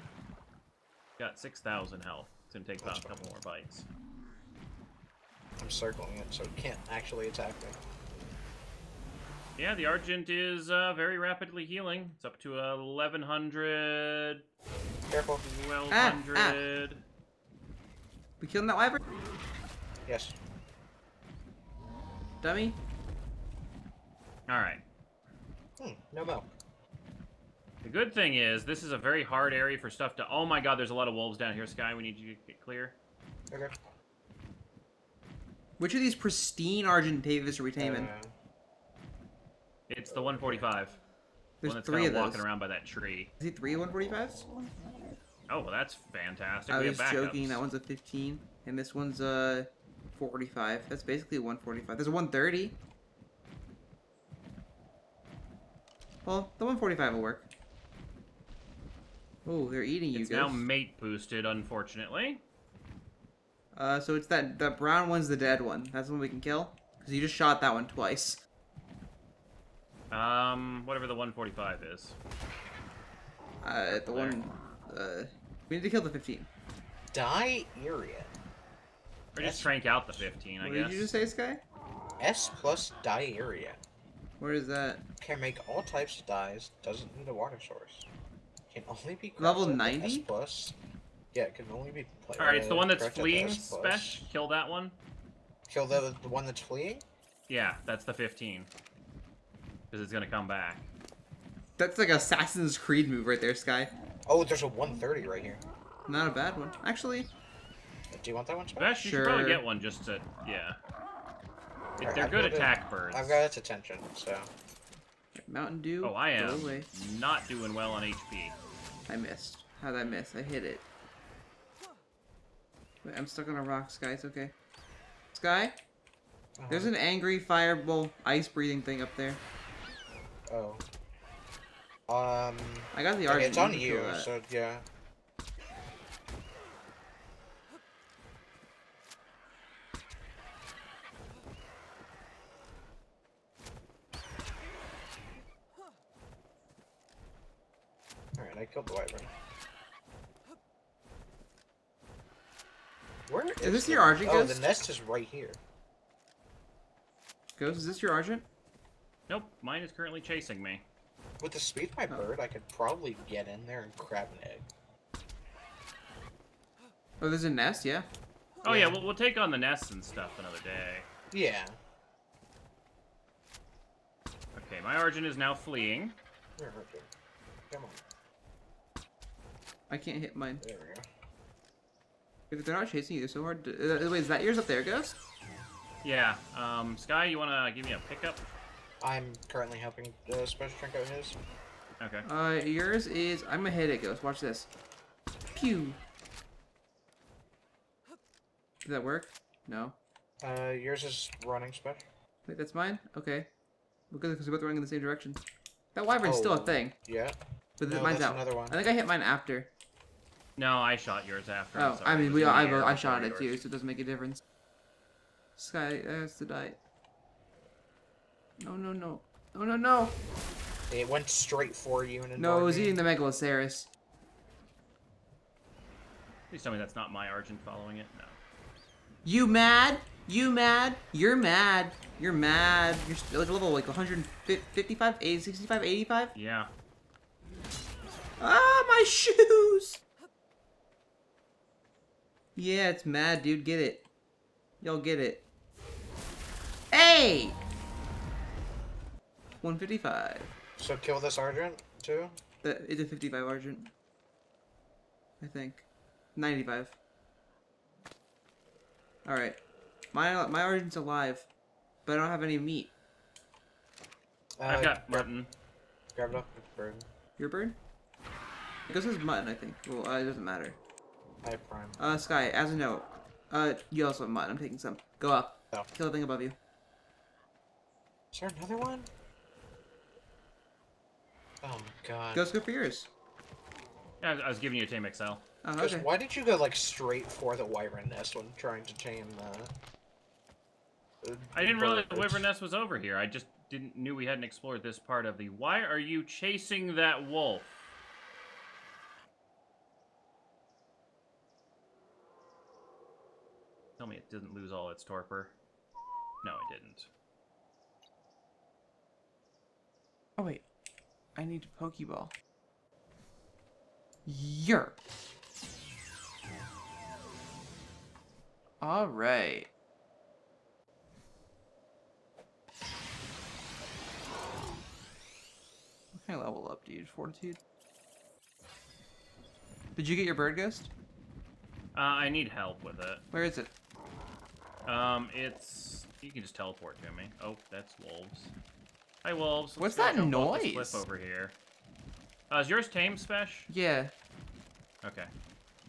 Got 6,000 health. It's gonna take about a couple more bites. I'm circling it, so it can't actually attack me. Yeah, the Argent is very rapidly healing. It's up to 1,100. Careful. 1,200. We killing that wyvern? Yes. Dummy. All right. No milk. The good thing is, this is a very hard area for stuff to... Oh my god, there's a lot of wolves down here, Sky. We need you to get clear. Okay. Which of these pristine Argentavis are we taming? It's the 145. There's one three of those. Walking around by that tree. Is it three 145s? Oh, well, that's fantastic. I was joking. That one's a 15, and this one's a 45. That's basically a 145. There's a 130. Well, the 145 will work. Oh, they're eating you guys. It's now mate boosted, unfortunately. So it's that brown one's the dead one. That's the one we can kill? Because you just shot that one twice. Whatever the 145 is. We need to kill the 15. Die area. Or just crank out the 15, I guess. What did you just say, Sky? S+ diarrhea. Where is that? Can make all types of dyes. Doesn't need a water source. Can only be level 90. S+. Yeah, it can only be. All right, it's the one that's fleeing. Spesh, kill that one. Kill the one that's fleeing. Yeah, that's the 15. Because it's gonna come back. That's like Assassin's Creed move right there, Sky. Oh, there's a 130 right here. Not a bad one, actually. Do you want that one? Spesh, you should probably get one just to yeah. They're good attack birds. I've got its attention, so. Mountain Dew. Oh, I am not doing well on HP. I missed. How'd I miss? I hit it. Wait, I'm stuck on a rock, Sky. It's okay. Sky? Uh-huh. There's an angry fireball ice-breathing thing up there. Oh. I got the Argentavis. It's on you, so yeah. I killed the Wyvern. Where is this your Argent? Oh, the nest is right here. Ghost, is this your Argent? Nope, mine is currently chasing me. With the speed of my bird, I could probably get in there and grab an egg. Oh, there's a nest, yeah? Oh yeah, we'll take on the nests and stuff another day. Yeah. Okay, my Argent is now fleeing. Here, here. Come on. I can't hit mine. There we go. If they're not chasing you, they're so hard to... Wait, is that yours up there, Ghost? Yeah. Sky, you want to give me a pickup? I'm currently helping the Special Drink out his. Okay. Yours is... I'm going to hit it, Ghost. Watch this. Pew! Did that work? No. Yours is running, Special. Wait, that's mine? Okay. Because we're both running in the same direction. That Wyvern's still a thing. Yeah. But no, mine's out. Another one. I think I hit mine after. No, I shot yours after. Oh, I mean, I shot it too, so it doesn't make a difference. Sky has to die. No, no, no. No, no, no! It went straight for you. And no, it was eating the Megaloceros. Please tell me that's not my Argent following it. No. You mad? You mad? You're mad. You're mad. You're like level like 155, 65, 85? Yeah. Ah, my shoes! Yeah, it's mad, dude. Get it. Y'all get it. Hey! 155. So kill this Argent, too? It's a 55 Argent. I think. 95. Alright. My Argent's alive. But I don't have any meat. I've got mutton. Grab it off the bird. Your bird? This is mutton, I think. Well, it doesn't matter. I prime. Sky, as a note, you also have mutton. I'm taking some. Go up. Oh. Kill the thing above you. Is there another one? Oh my god. Go for yours. Yeah, I was giving you a Tame XL. Oh, okay. Why did you go like straight for the Wyvern nest when trying to tame the? I didn't realize the Wyvern nest was over here. I just knew we hadn't explored this part of the. Why are you chasing that wolf? Tell me it didn't lose all its torpor. No, it didn't. Oh, wait. I need a Pokeball. Yerp. All right. What kind of level up do you use? Fortitude? Did you get your bird, Ghost? I need help with it. Where is it? It's... You can just teleport to me. Oh, that's wolves. Hi, wolves. What's that noise? Let's flip over here. Is yours tame, Spesh? Yeah. Okay.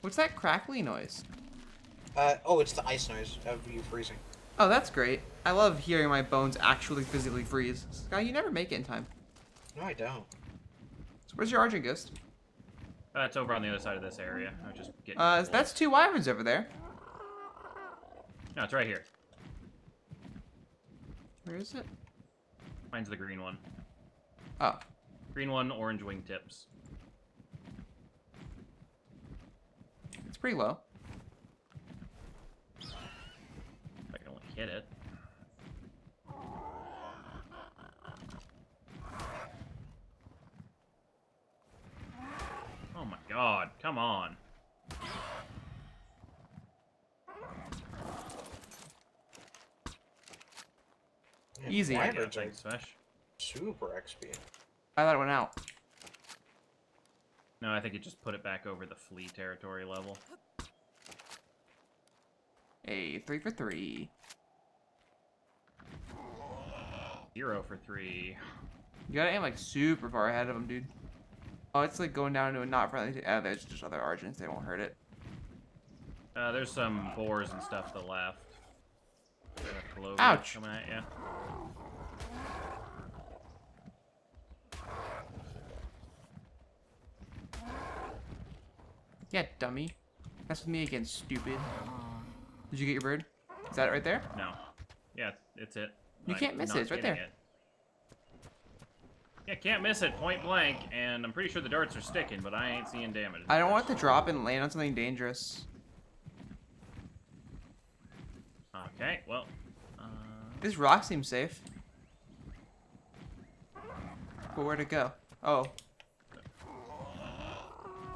What's that crackly noise? Oh, it's the ice noise of you freezing. Oh, that's great. I love hearing my bones actually physically freeze. Sky, you never make it in time. No, I don't. So where's your Argent, Ghost? It's over on the other side of this area. I'm just getting... that's two wyverns over there. No, it's right here. Where is it? Mine's the green one. Oh. Green one, orange wingtips. It's pretty low. If I can only hit it. Oh my god, come on. Easy. Thanks, Smash. Super XP. I thought it went out. No, I think it just put it back over the flea territory level. Hey, 3 for 3. 0 for 3. You gotta aim like super far ahead of them, dude. Oh, it's like going down into a not friendly. Oh, there's just other Argents. They won't hurt it. There's some boars and stuff to the left. Ouch! Coming at you. Yeah, dummy. Mess with me again, stupid. Did you get your bird? Is that it right there? No. Yeah, it's it. You can't miss it. It's right there. It. Yeah, can't miss it, point blank. And I'm pretty sure the darts are sticking, but I ain't seeing damage. I don't want it to drop and land on something dangerous. Okay, well. This rock seems safe. But where'd it go? Oh.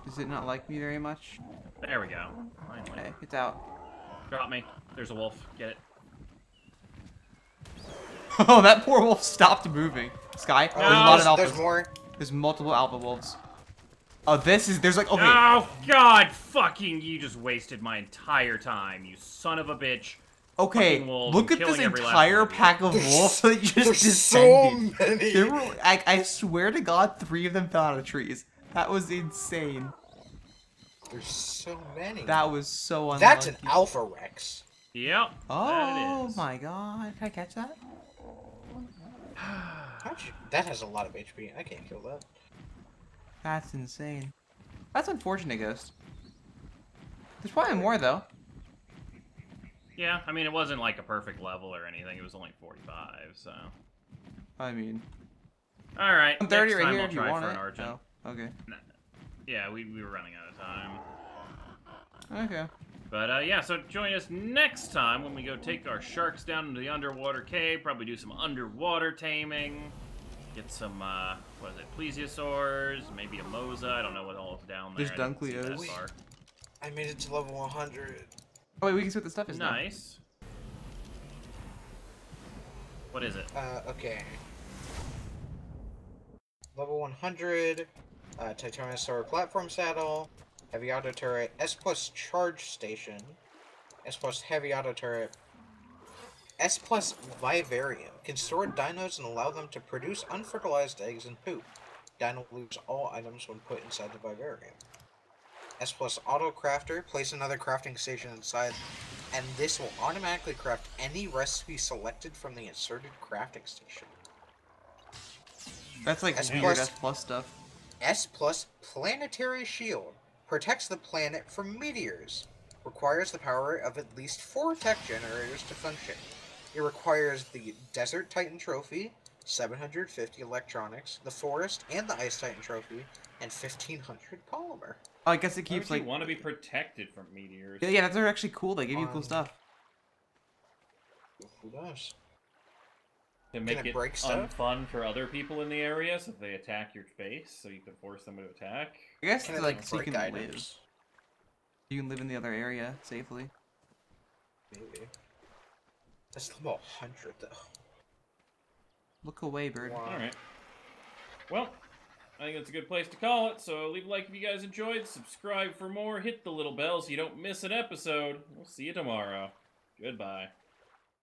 Does it not like me very much? There we go. Finally. Okay, it's out. Drop me. There's a wolf. Get it. Oh, that poor wolf stopped moving. Sky, no, there's a lot of alphas. There's more. There's multiple alpha wolves. Oh, this is, there's like, okay. Oh, God, fucking, you just wasted my entire time, you son of a bitch. Okay, look at this entire pack of wolves that just descended. So many. There were, I swear to God, 3 of them fell out of trees. That was insane. There's so many. That was so unlucky. That's an alpha rex. Yep. Oh, my God. Did I catch that? That has a lot of HP. I can't kill that. That's insane. That's unfortunate, Ghost. There's probably more, though. Yeah, I mean, it wasn't like a perfect level or anything. It was only 45, so. I mean. Alright, next time right here, I'll try for an Argent. Oh, okay. Nah, yeah, we were running out of time. Okay. But, yeah, so join us next time when we go take our sharks down into the underwater cave, probably do some underwater taming, get some, what is it, plesiosaurs, maybe a mosa, I don't know what all is down there. There's Dunkleos. I made it to level 100. Oh, wait, we can see what the stuff is now. Nice. What is it? Okay. Level 100, Titanosaur platform saddle. Heavy auto turret, S+ charge station, S+ heavy auto turret, S+ Vivario. Can store dinos and allow them to produce unfertilized eggs and poop. Dino lose all items when put inside the Vivario. S+ auto crafter, place another crafting station inside, and this will automatically craft any recipe selected from the inserted crafting station. That's like weird S+ stuff. S+ planetary shield. Protects the planet from meteors. Requires the power of at least 4 tech generators to function. It requires the Desert Titan Trophy, 750 electronics, the Forest and the Ice Titan Trophy, and 1,500 polymer. Oh, I guess it keeps like... You want to be protected from meteors. Yeah, that's actually cool. They give you cool stuff. Who does? To make it unfun for other people in the area, so they attack your base, so you can force them to attack. I guess it's like so you can live. You can live in the other area safely. Maybe. That's level 100 though. Look away, bird. Wow. All right. Well, I think that's a good place to call it. So leave a like if you guys enjoyed. Subscribe for more. Hit the little bell so you don't miss an episode. We'll see you tomorrow. Goodbye.